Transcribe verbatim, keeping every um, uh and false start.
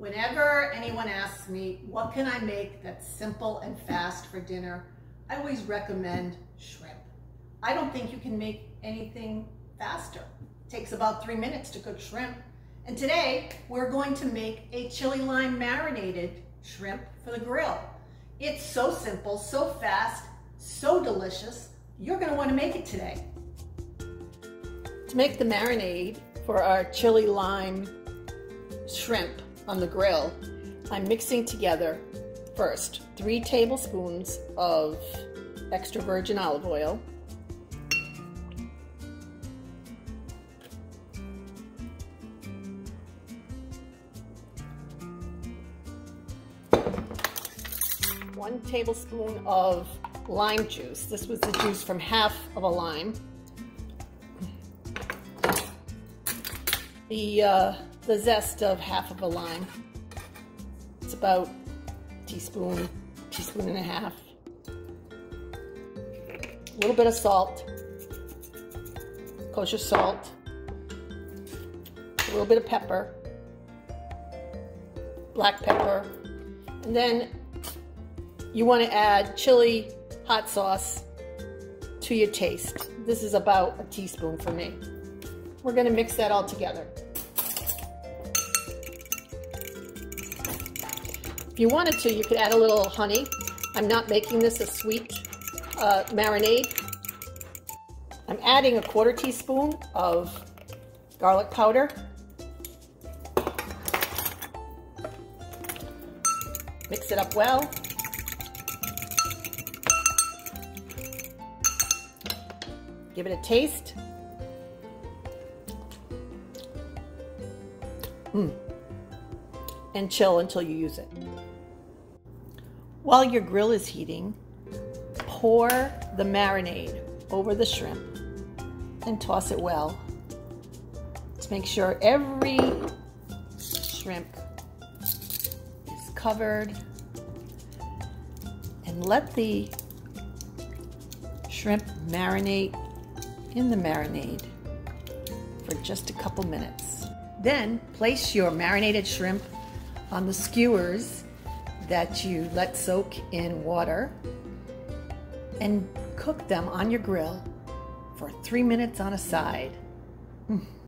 Whenever anyone asks me, what can I make that's simple and fast for dinner? I always recommend shrimp. I don't think you can make anything faster. It takes about three minutes to cook shrimp. And today we're going to make a chili lime marinated shrimp for the grill. It's so simple, so fast, so delicious. You're going to want to make it today. To make the marinade for our chili lime shrimp on the grill, I'm mixing together first three tablespoons of extra virgin olive oil, one tablespoon of lime juice. This was the juice from half of a lime. The, uh, the zest of half of a lime. It's about a teaspoon, teaspoon and a half. A little bit of salt, kosher salt, a little bit of pepper, black pepper, and then you want to add chili hot sauce to your taste. This is about a teaspoon for me. We're going to mix that all together. If you wanted to, you could add a little honey. I'm not making this a sweet uh, marinade. I'm adding a quarter teaspoon of garlic powder. Mix it up well. Give it a taste. Mm. And chill until you use it. While your grill is heating, pour the marinade over the shrimp and toss it well to make sure every shrimp is covered, and let the shrimp marinate in the marinade for just a couple minutes. Then place your marinated shrimp on the skewers that you let soak in water and cook them on your grill for three minutes on a side. Mm.